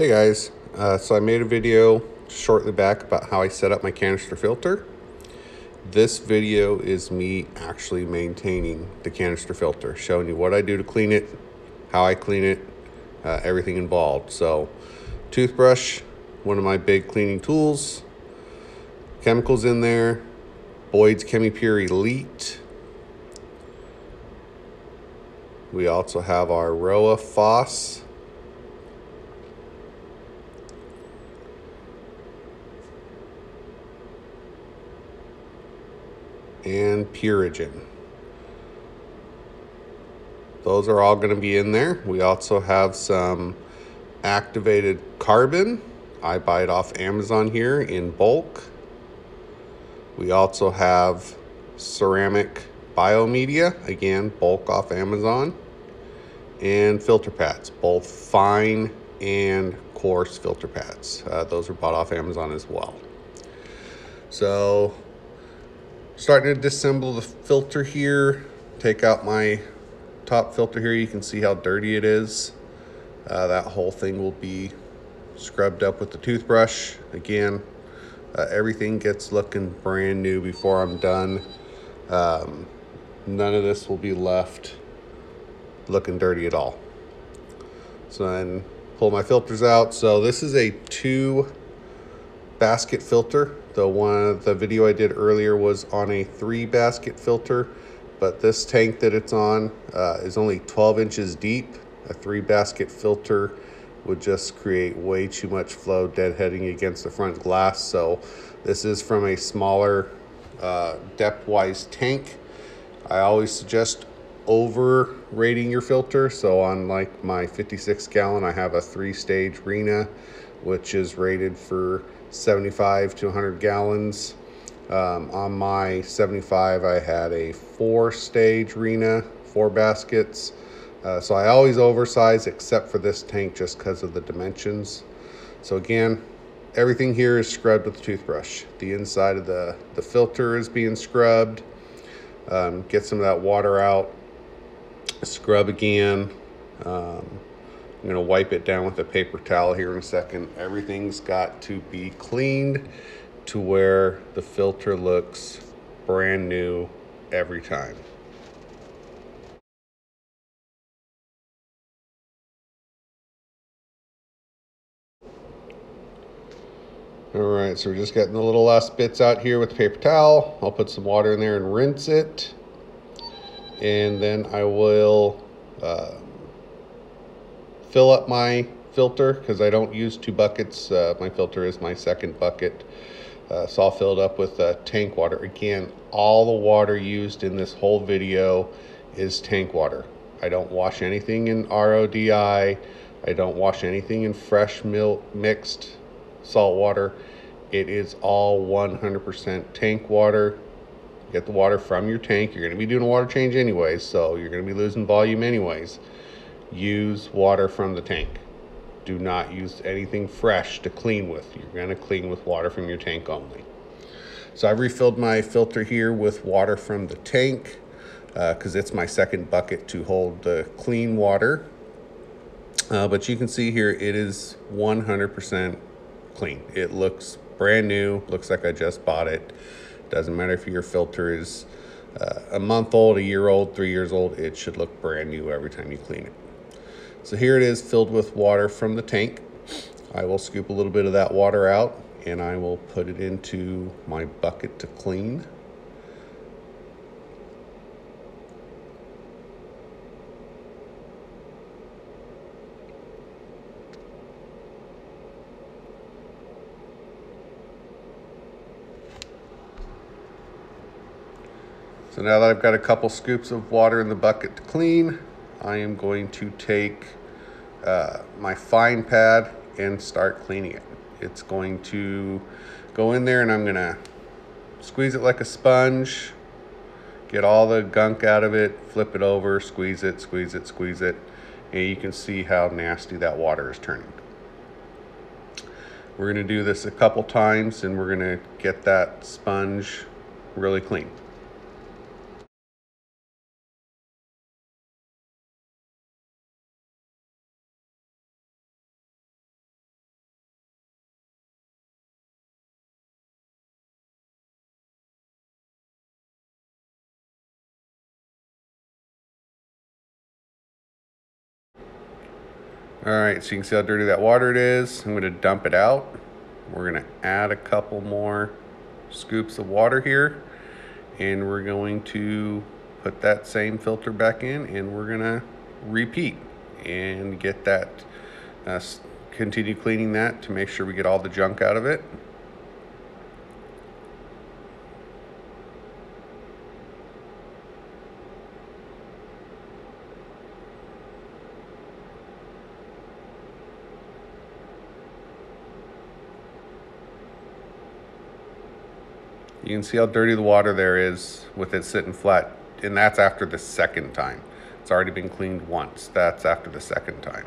Hey guys, so I made a video shortly back about how I set up my canister filter. This video is me actually maintaining the canister filter, showing you what I do to clean it, how I clean it, everything involved. So toothbrush, one of my big cleaning tools, chemicals in there, Boyd's ChemiPure Elite. We also have our ROWA-Phos. And Purigen. Those are all going to be in there. We also have some activated carbon. I buy it off Amazon here in bulk. We also have ceramic biomedia, again bulk off Amazon, and filter pads, both fine and coarse filter pads. Those are bought off Amazon as well. So starting to disassemble the filter here, take out my top filter here. You can see how dirty it is. That whole thing will be scrubbed up with the toothbrush. Again, everything gets looking brand new before I'm done. None of this will be left looking dirty at all. So then pull my filters out. So this is a 2 basket filter. The video I did earlier was on a 3 basket filter, but this tank that it's on is only 12 inches deep. A 3 basket filter would just create way too much flow deadheading against the front glass. So this is from a smaller depth-wise tank. I always suggest overrating your filter. So on like my 56 gallon, I have a 3-stage Rena, which is rated for 75 to 100 gallons. On my 75, I had a 4-stage Rena, 4 baskets. So I always oversize except for this tank just because of the dimensions. So again, everything here is scrubbed with a toothbrush. The inside of the filter is being scrubbed. Get some of that water out, scrub again. I'm gonna wipe it down with a paper towel here in a second. Everything's got to be cleaned to where the filter looks brand new every time. All right, so we're just getting the little last bits out here with the paper towel. I'll put some water in there and rinse it. And then I will, fill up my filter because I don't use 2 buckets. My filter is my 2nd bucket. So I'll fill it up with tank water. Again, all the water used in this whole video is tank water. I don't wash anything in RODI. I don't wash anything in fresh milk mixed salt water. It is all 100% tank water. You get the water from your tank. You're going to be doing a water change anyways, so you're going to be losing volume anyways. Use water from the tank. Do not use anything fresh to clean with. You're going to clean with water from your tank only. So I refilled my filter here with water from the tank because it's my 2nd bucket to hold the clean water. But you can see here it is 100% clean. It looks brand new. Looks like I just bought it. Doesn't matter if your filter is a month old, a year old, 3 years old. It should look brand new every time you clean it. So here it is filled with water from the tank. I will scoop a little bit of that water out and I will put it into my bucket to clean. So now that I've got a couple scoops of water in the bucket to clean, I am going to take my fine pad and start cleaning it. It's going to go in there and I'm gonna squeeze it like a sponge, get all the gunk out of it, flip it over, squeeze it, squeeze it, squeeze it. And you can see how nasty that water is turning. We're gonna do this a couple times and we're gonna get that sponge really clean. All right, so you can see how dirty that water it is. I'm gonna dump it out. We're gonna add a couple more scoops of water here, and we're going to put that same filter back in, and we're gonna repeat and get that, continue cleaning that to make sure we get all the junk out of it. You can see how dirty the water there is with it sitting flat, and that's after the second time. It's already been cleaned once. That's after the second time.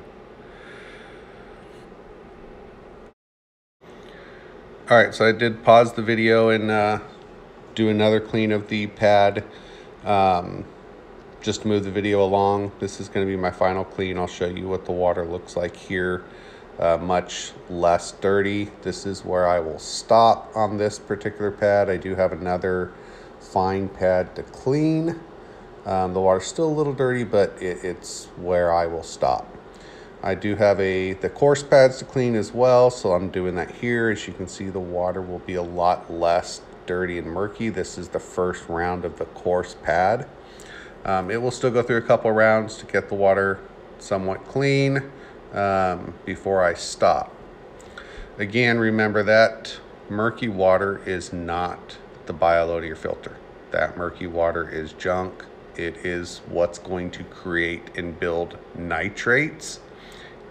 All right, so I did pause the video and do another clean of the pad. Just move the video along. This is going to be my final clean. I'll show you what the water looks like here. Much less dirty. This is where I will stop on this particular pad. I do have another fine pad to clean. The water's still a little dirty, but it's where I will stop. I do have the coarse pads to clean as well, so I'm doing that here. As you can see, the water will be a lot less dirty and murky. This is the first round of the coarse pad. It will still go through a couple rounds to get the water somewhat clean. Before I stop. Again, remember that murky water is not the bioload of your filter. That murky water is junk. It is what's going to create and build nitrates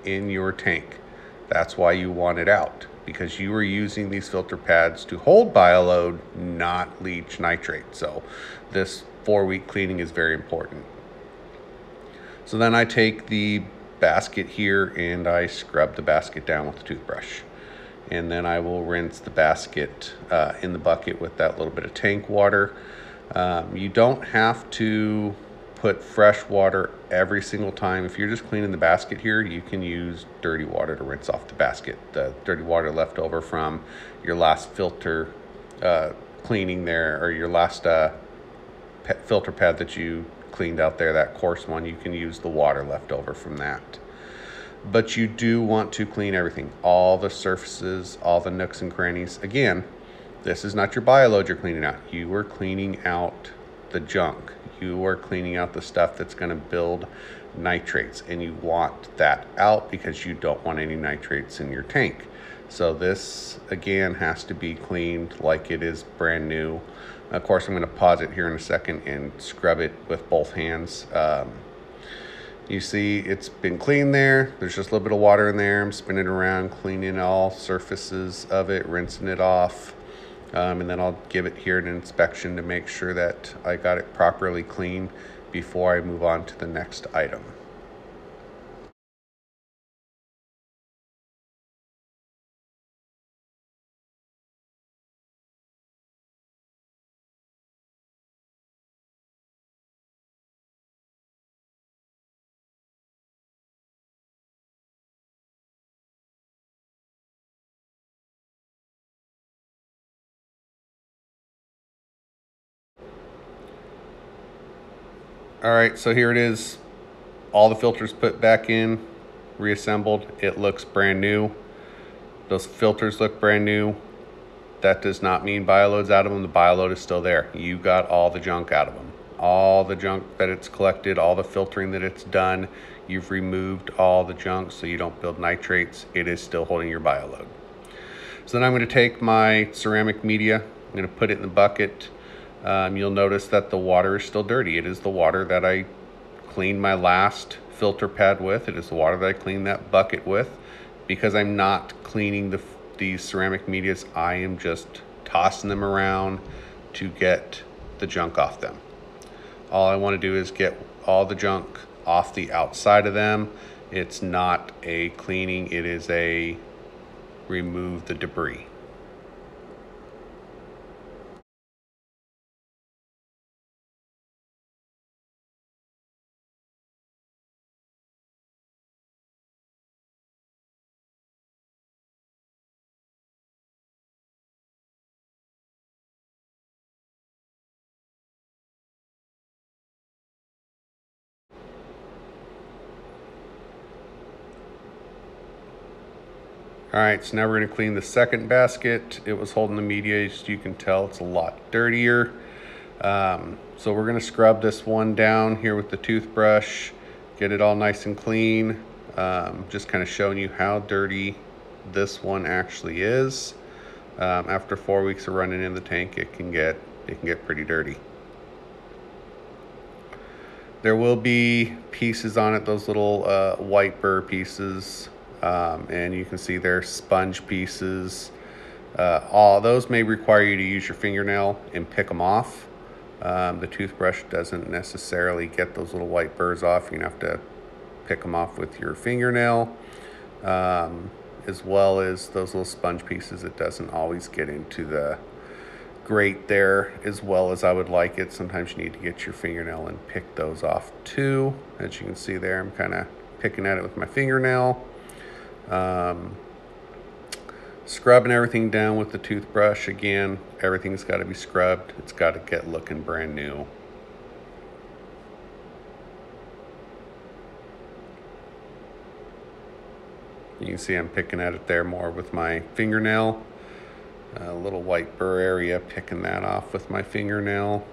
in your tank. That's why you want it out, because you are using these filter pads to hold bioload, not leach nitrate. So this 4-week cleaning is very important. So then I take the basket here and I scrub the basket down with the toothbrush, and then I will rinse the basket in the bucket with that little bit of tank water. You don't have to put fresh water every single time. If you're just cleaning the basket here, you can use dirty water to rinse off the basket, the dirty water left over from your last filter cleaning there, or your last filter pad that you cleaned out there, that coarse one. You can use the water left over from that, but you do want to clean everything, all the surfaces, all the nooks and crannies. Again, this is not your bioload you're cleaning out. You are cleaning out the junk. You are cleaning out the stuff that's going to build nitrates, and you want that out because you don't want any nitrates in your tank. So this again has to be cleaned like it is brand new. Of course, I'm going to pause it here in a second and scrub it with both hands. You see it's been cleaned there. There's just a little bit of water in there. I'm spinning around, cleaning all surfaces of it, rinsing it off. And then I'll give it here an inspection to make sure that I got it properly clean before I move on to the next item. All right, so here it is. All the filters put back in, reassembled. It looks brand new. Those filters look brand new. That does not mean bioload's out of them. The bioload is still there. You got all the junk out of them. All the junk that it's collected, all the filtering that it's done. You've removed all the junk so you don't build nitrates. It is still holding your bioload. So then I'm gonna take my ceramic media. I'm gonna put it in the bucket. You'll notice that the water is still dirty. It is the water that I cleaned my last filter pad with. It is the water that I cleaned that bucket with. Because I'm not cleaning these ceramic medias, I am just tossing them around to get the junk off them. All I want to do is get all the junk off the outside of them. It's not a cleaning, it is a remove the debris. All right, so now we're gonna clean the second basket. It was holding the media, as you can tell, it's a lot dirtier. So we're gonna scrub this one down here with the toothbrush, get it all nice and clean. Just kind of showing you how dirty this one actually is. After 4 weeks of running in the tank, it can get pretty dirty. There will be pieces on it, those little white burr pieces, and you can see they're sponge pieces. All those may require you to use your fingernail and pick them off. The toothbrush doesn't necessarily get those little white burrs off. You're gonna have to pick them off with your fingernail, as well as those little sponge pieces. It doesn't always get into the grate there as well as I would like it. Sometimes you need to get your fingernail and pick those off too. As you can see there, I'm kind of picking at it with my fingernail. Scrubbing everything down with the toothbrush. Again, everything's got to be scrubbed. It's got to get looking brand new. You can see I'm picking at it there more with my fingernail. A little white burr area, picking that off with my fingernail.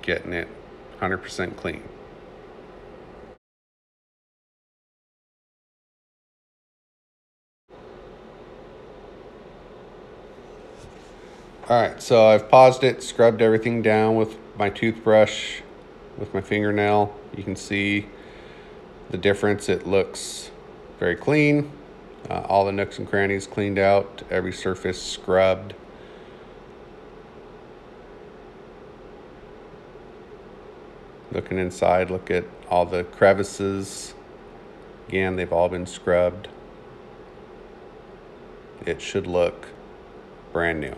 Getting it 100% clean. All right, so I've paused it, scrubbed everything down with my toothbrush, with my fingernail. You can see the difference. It looks very clean. All the nooks and crannies cleaned out, every surface scrubbed. Looking inside, look at all the crevices. Again, they've all been scrubbed. It should look brand new.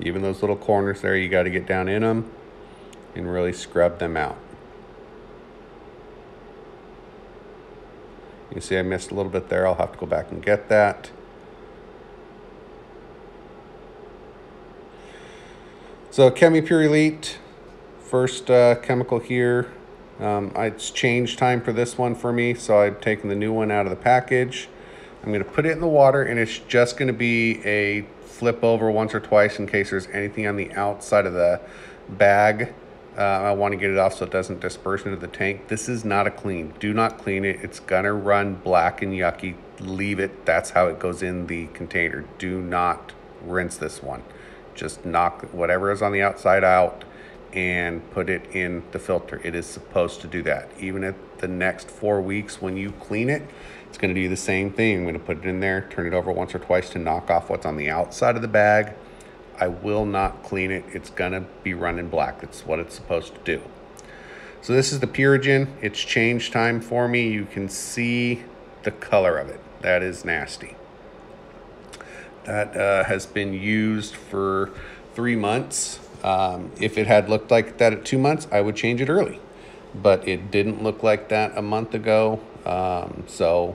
Even those little corners there, you got to get down in them and really scrub them out. You can see I missed a little bit there. I'll have to go back and get that. So ChemiPure Elite, first chemical here. It's change time for this one for me, so I've taken the new one out of the package. I'm going to put it in the water, and it's just going to be a flip over once or twice in case there's anything on the outside of the bag. I want to get it off so it doesn't disperse into the tank. This is not a clean. Do not clean it. It's going to run black and yucky. Leave it. That's how it goes in the container. Do not rinse this one. Just knock whatever is on the outside out and put it in the filter. It is supposed to do that. Even at the next 4 weeks when you clean it, it's going to do the same thing. I'm going to put it in there, turn it over once or twice to knock off what's on the outside of the bag. I will not clean it. It's going to be running black. That's what it's supposed to do. So this is the Purigen. It's change time for me. You can see the color of it. That is nasty. That has been used for 3 months. If it had looked like that at 2 months, I would change it early. But it didn't look like that a month ago. So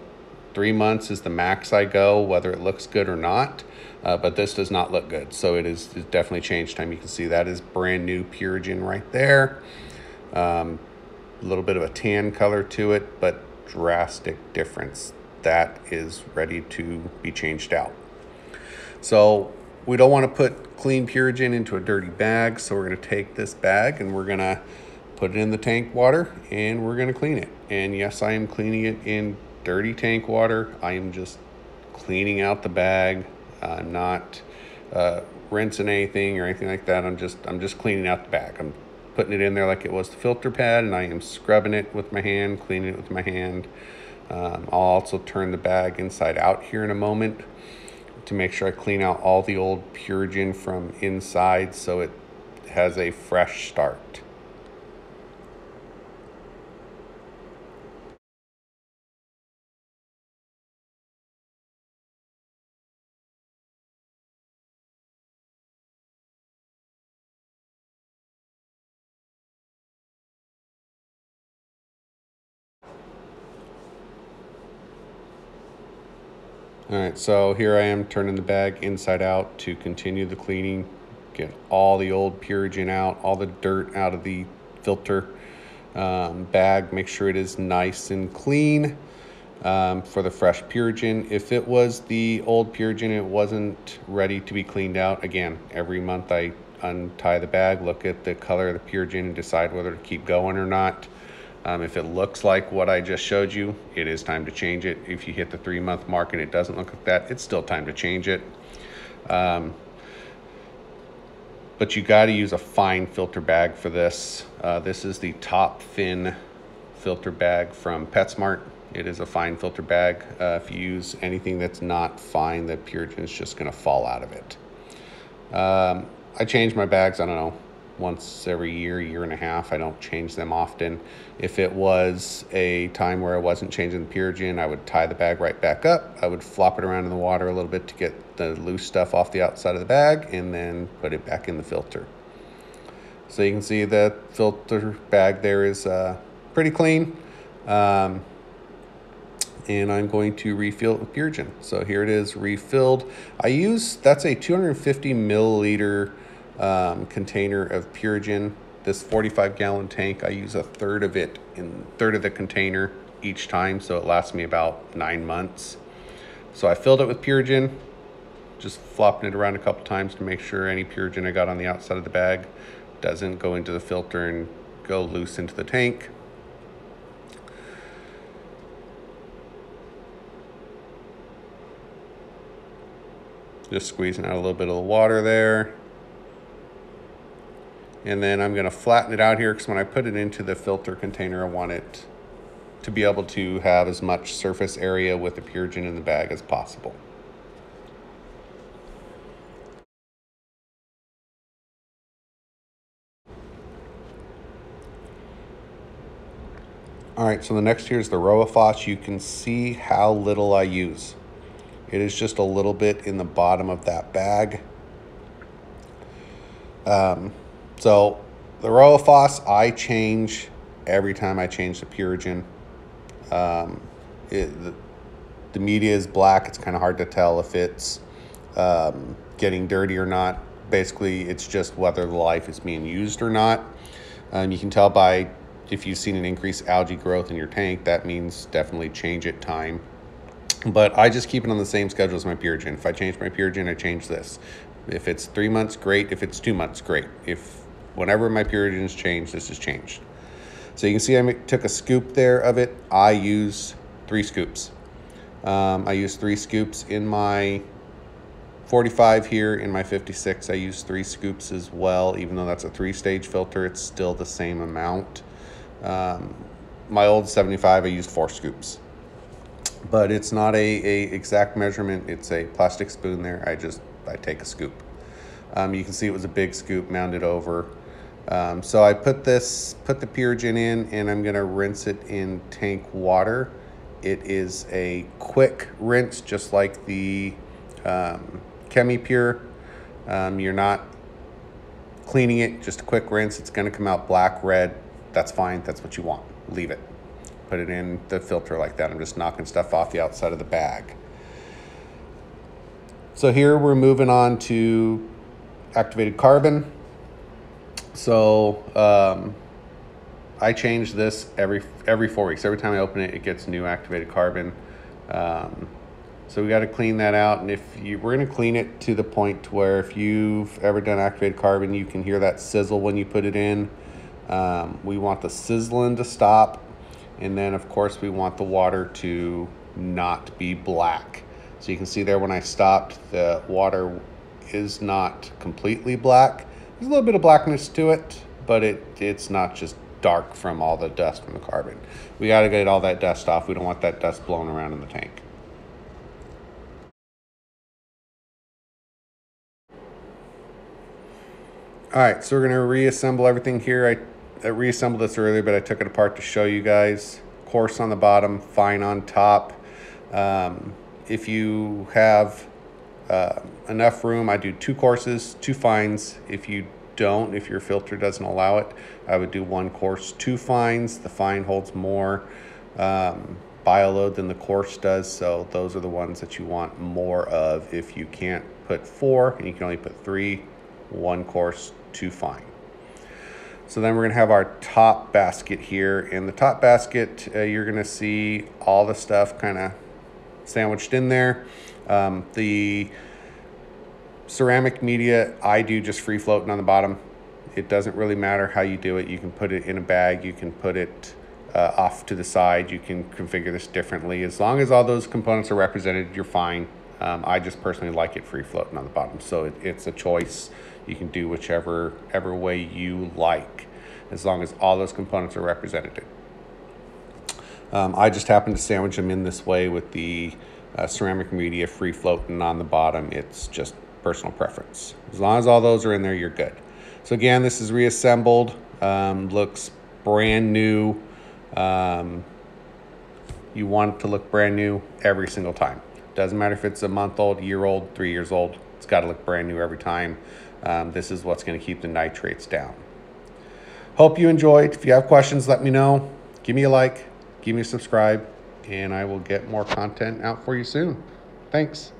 3 months is the max I go, whether it looks good or not. But this does not look good. So it's definitely change time. You can see that is brand new Purigen right there. A little bit of a tan color to it, but drastic difference. That is ready to be changed out. So we don't want to put clean Purigen into a dirty bag. So we're going to take this bag and we're going to put it in the tank water and we're going to clean it. And yes, I am cleaning it in dirty tank water. I am just cleaning out the bag. I'm not rinsing anything or anything like that. I'm just cleaning out the bag. I'm putting it in there like it was the filter pad, and I am scrubbing it with my hand, cleaning it with my hand. I'll also turn the bag inside out here in a moment to make sure I clean out all the old Purigen from inside so it has a fresh start. All right, so here I am turning the bag inside out to continue the cleaning, get all the old Purigen out, all the dirt out of the filter. bag. Make sure it is nice and clean for the fresh Purigen. If it was the old Purigen, it wasn't ready to be cleaned out. Again, every month I untie the bag, look at the color of the Purigen, and decide whether to keep going or not. If it looks like what I just showed you, it is time to change it. If you hit the 3-month mark and it doesn't look like that, it's still time to change it. But you got to use a fine filter bag for this. This is the Top Fin Filter Bag from PetSmart. It is a fine filter bag. If you use anything that's not fine, the Purigen is just going to fall out of it. I change my bags, I don't know, once every year, year and a half. I don't change them often. If it was a time where I wasn't changing the Purigen, I would tie the bag right back up. I would flop it around in the water a little bit to get the loose stuff off the outside of the bag, and then put it back in the filter. So you can see the filter bag there is pretty clean. And I'm going to refill it with Purigen. So here it is refilled. That's a 250 milliliter container of Purigen. This 45-gallon tank, I use a third of it the container each time, so it lasts me about 9 months. So I filled it with Purigen, just flopping it around a couple times to make sure any Purigen I got on the outside of the bag doesn't go into the filter and go loose into the tank. Just squeezing out a little bit of the water there. And then I'm going to flatten it out here, because when I put it into the filter container, I want it to be able to have as much surface area with the Purigen in the bag as possible. All right, so the next here is the ROWA-Phos. You can see how little I use. It is just a little bit in the bottom of that bag. So the ROWA-Phos I change every time I change the Purigen. The media is black. It's kind of hard to tell if it's getting dirty or not. Basically, it's just whether the life is being used or not. You can tell by if you've seen an increased algae growth in your tank, that means definitely change it time. But I just keep it on the same schedule as my Purigen. If I change my Purigen, I change this. If it's 3 months, great. If it's 2 months, great. Whenever my Purigen's changed, this is changed. So you can see I took a scoop there of it. I use 3 scoops. I use 3 scoops in my 45 here. In my 56, I use 3 scoops as well. Even though that's a 3-stage filter, it's still the same amount. My old 75, I used 4 scoops. But it's not a exact measurement. It's a plastic spoon there. I take a scoop. You can see it was a big scoop mounted over. So I put the Purigen in, and I'm going to rinse it in tank water. It is a quick rinse, just like the ChemiPure. You're not cleaning it, just a quick rinse. It's going to come out black, red. That's fine. That's what you want. Leave it. Put it in the filter like that. I'm just knocking stuff off the outside of the bag. So here we're moving on to activated carbon. So I change this every 4 weeks. Every time I open it, it gets new activated carbon. So we got to clean that out. And we're going to clean it to the point where if you've ever done activated carbon, you can hear that sizzle when you put it in. We want the sizzling to stop. And then, of course, we want the water to not be black. So you can see there when I stopped, the water is not completely black. There's a little bit of blackness to it, but it's not just dark from all the dust from the carbon. We got to get all that dust off. We don't want that dust blowing around in the tank. All right, so we're going to reassemble everything here. I reassembled this earlier, but I took it apart to show you guys. Coarse on the bottom, fine on top. If you have enough room, I do 2 courses, 2 fines. If you don't, if your filter doesn't allow it, I would do 1 course, 2 fines. The fine holds more bioload than the coarse does, so those are the ones that you want more of. If you can't put 4 and you can only put 3, 1 coarse, 2 fine. So then we're gonna have our top basket here. In the top basket, you're gonna see all the stuff kind of sandwiched in there. The ceramic media, I do just free floating on the bottom. It doesn't really matter how you do it. You can put it in a bag, you can put it off to the side, you can configure this differently. As long as all those components are represented, you're fine. I just personally like it free floating on the bottom. So it's a choice. You can do whichever way you like, as long as all those components are represented. I just happen to sandwich them in this way with the ceramic media free floating on the bottom. It's just personal preference. As long as all those are in there, you're good. So again, this is reassembled, looks brand new. You want it to look brand new every single time. Doesn't matter if it's a month old, year old, 3 years old, it's got to look brand new every time. This is what's going to keep the nitrates down. Hope you enjoyed. If you have questions, let me know. Give me a like, give me a subscribe, and I will get more content out for you soon. Thanks.